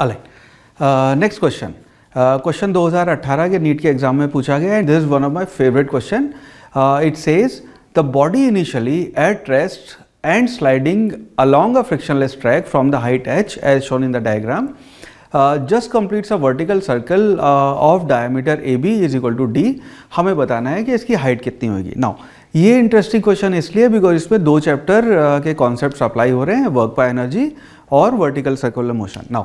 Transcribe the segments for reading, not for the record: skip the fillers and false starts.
Align. Next question, question 2018 के NEET के exam में पूछा गया and this is one of my favourite question. It says the body initially at rest and sliding along a frictionless track from the height h as shown in the diagram just completes a vertical circle of diameter AB is equal to D. हमें बताना है कि इसकी height कितनी होगी. Now ये interesting question इसलिए because इसमें दो chapter के concepts apply हो रहे हैं, work by energy और vertical circular motion. Now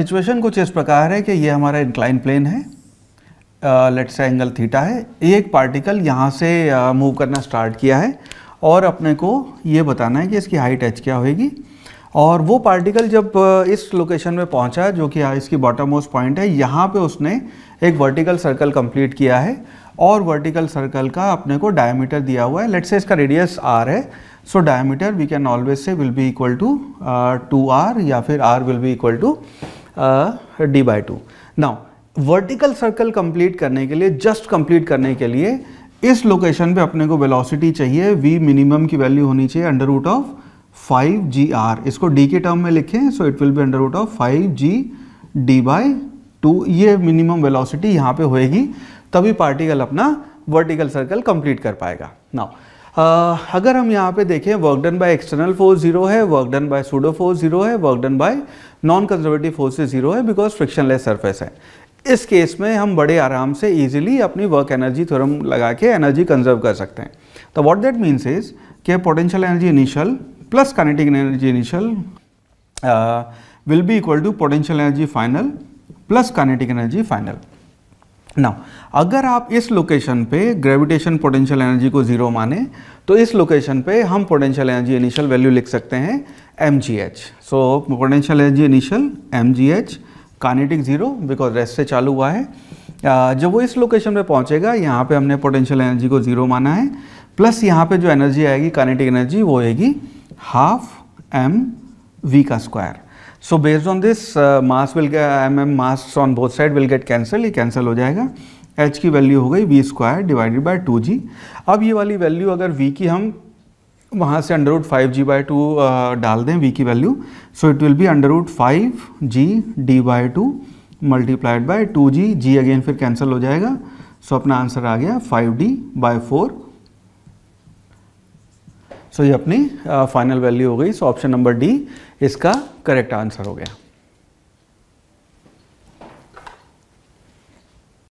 situation कुछ इस प्रकार है कि ये हमारा inclined plane है, let's say angle theta है, ये एक particle यहाँ से move करना start किया है और अपने को ये बताना है कि इसकी हाइट h क्या होगी और वो पार्टिकल जब इस लोकेशन में पहुंचा जो कि इसकी बॉटम मोस्ट पॉइंट है, यहाँ पे उसने एक वर्टिकल सर्कल कंप्लीट किया है और वर्टिकल सर्कल का अपने को डायमीटर दिया हुआ है. लेट्स से इसका रेडियस r है, so diameter we can always say will be equal to 2r या फिर r will be equal to d/2. Now vertical circle complete करने के लिए, जस्ट कंप्लीट करने के लिए इस लोकेशन पे अपने को वेलोसिटी चाहिए, v मिनिमम की वैल्यू होनी चाहिए अंडर रूट ऑफ 5gr. इसको d के टर्म में लिखें, so it will be under root of 5g d/2. ये मिनिमम वेलोसिटी यहाँ पे होएगी तभी पार्टिकल अपना वर्टिकल सर्कल कंप्लीट कर पाएगा. नाउ अगर हम यहाँ पे देखें, work done by external force 0 है, work done by pseudo force 0 है, work done by non conservative forces 0 है बिकॉज फ्रिक्शनलेस सरफेस है. इस केस में हम बड़े आराम से इजीली अपनी वर्क एनर्जी थ्योरम लगा के एनर्जी कंजर्व कर सकते हैं. तो व्हाट दैट मीन्स इज कि potential energy initial plus kinetic energy initial will be equal to potential energy final plus kinetic energy final. Now अगर आप इस लोकेशन पे ग्रेविटेशन पोटेंशियल एनर्जी को जीरो माने तो इस लोकेशन पे हम पोटेंशियल एनर्जी इनिशियल वैल्यू लिख सकते हैं mgh. So potential energy initial mgh, kinetic zero because rest से चालू हुआ है. जब वो इस लोकेशन पे पहुंचेगा, यहाँ पे हमने पोटेंशियल एनर्जी को जीरो माना है, प्लस यहाँ पे जो एनर्जी आएगी काइनेटिक एनर्जी वो होगी 12mv². So based on this mass will mm mass on both side will get cancel, ये कैंसिल हो जाएगा, h की वैल्यू हो गई v² / 2g. अब ये वाली वैल्यू अगर v की हम वहाँ से अंडर रूट 5g/2 डाल दें v की value, so it will be under root 5g d/2 × 2g. g again फिर कैंसिल हो जाएगा, सो अपना आंसर आ गया 5d/4. सो ये अपनी फाइनल वैल्यू हो गई. सो ऑप्शन नंबर D इसका करेक्ट आंसर हो गया.